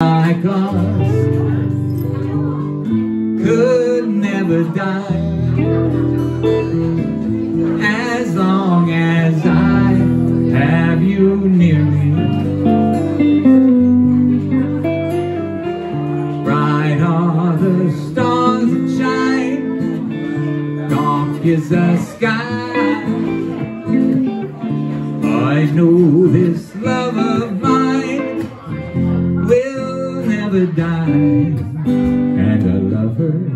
My cross could never die as long as I have you near me. Bright are the stars that shine, dark is the sky. I know this love of mine die, and I love her.